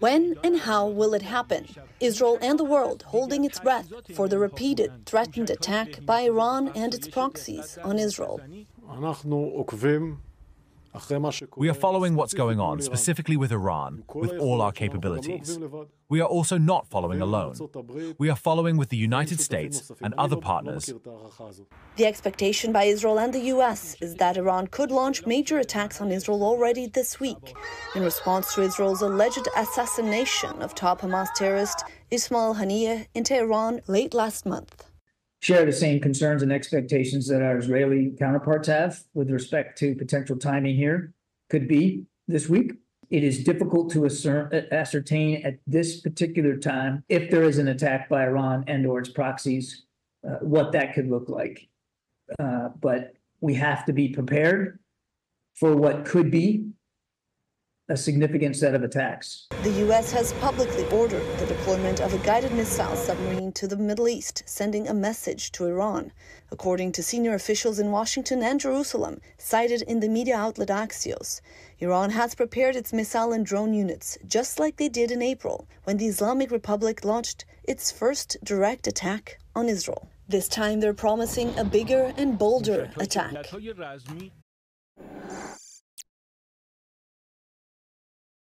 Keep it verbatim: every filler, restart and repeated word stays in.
When and how will it happen? Israel and the world holding its breath for the repeated threatened attack by Iran and its proxies on Israel. We are following what's going on, specifically with Iran, with all our capabilities. We are also not following alone. We are following with the United States and other partners. The expectation by Israel and the U S is that Iran could launch major attacks on Israel already this week in response to Israel's alleged assassination of top Hamas terrorist Ismail Haniyeh in Tehran late last month. Share the same concerns and expectations that our Israeli counterparts have with respect to potential timing here. Could be this week. It is difficult to ascertain at this particular time if there is an attack by Iran and or its proxies, uh, what that could look like. Uh, but we have to be prepared for what could be a significant set of attacks. The U S has publicly ordered the deployment of a guided missile submarine to the Middle East, sending a message to Iran, according to senior officials in Washington and Jerusalem, cited in the media outlet Axios. Iran has prepared its missile and drone units, just like they did in April, when the Islamic Republic launched its first direct attack on Israel. This time they're promising a bigger and bolder attack.